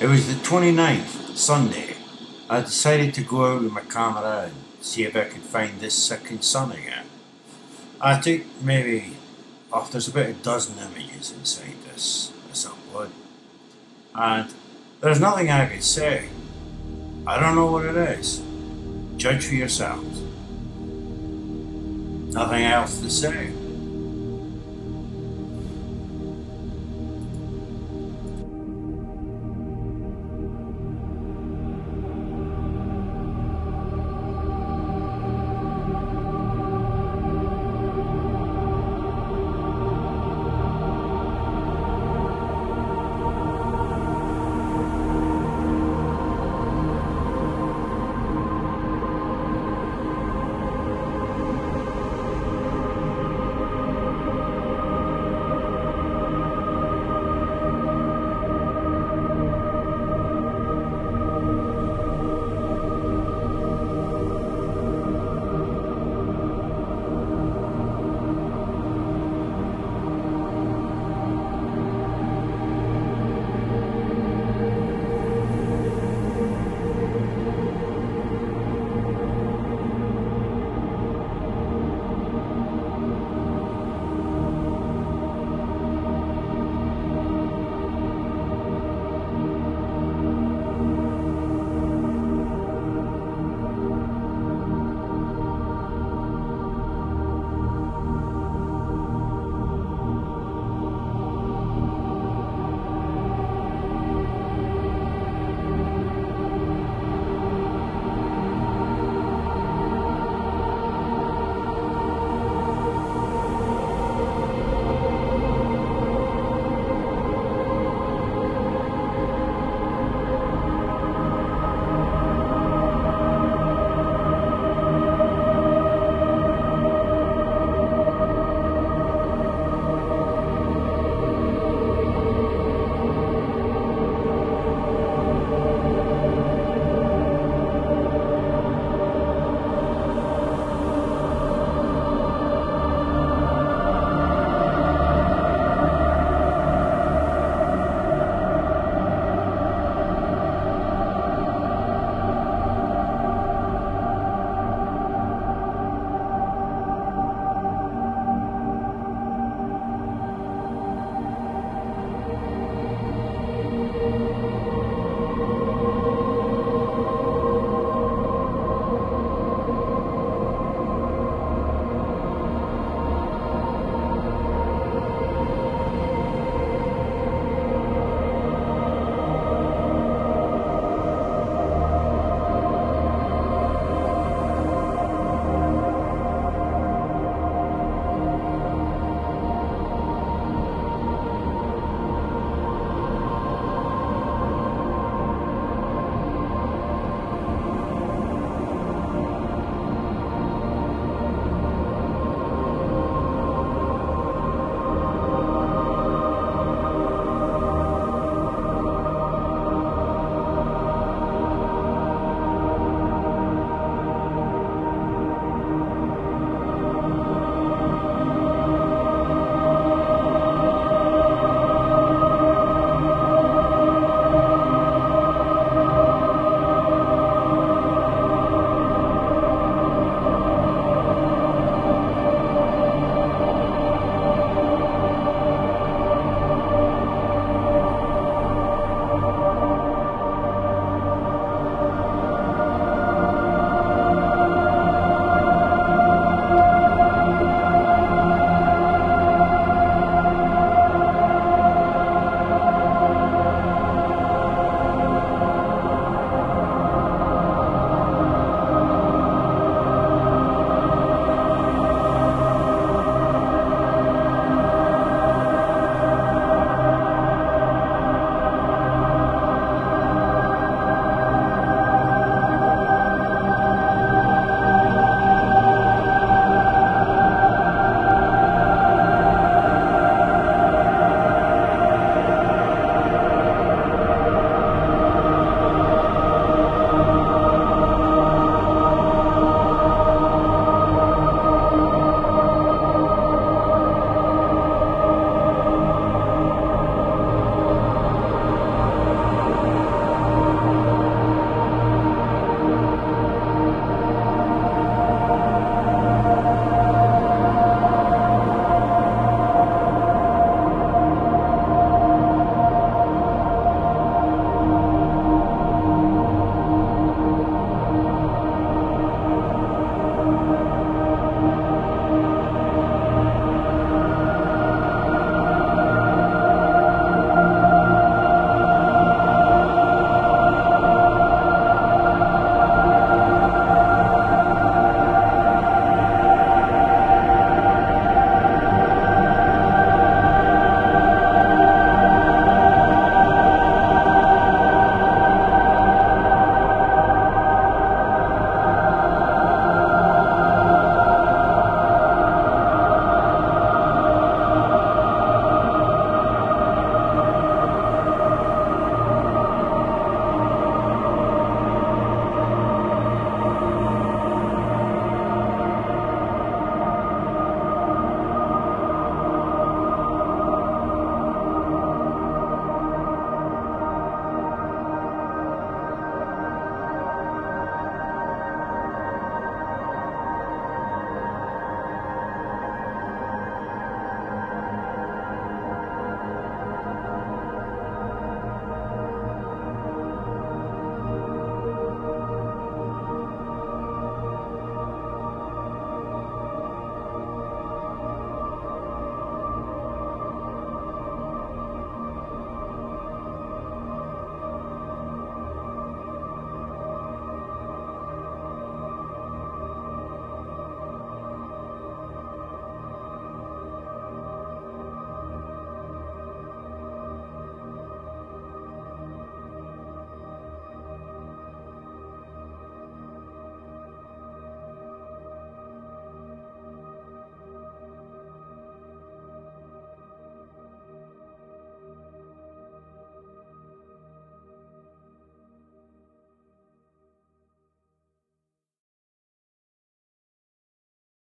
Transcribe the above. It was the 29th, Sunday. I decided to go out with my camera and see if I could find this second sun again. I took maybe, there's about a dozen images inside this upload. And there's nothing I could say. I don't know what it is. Judge for yourselves. Nothing else to say.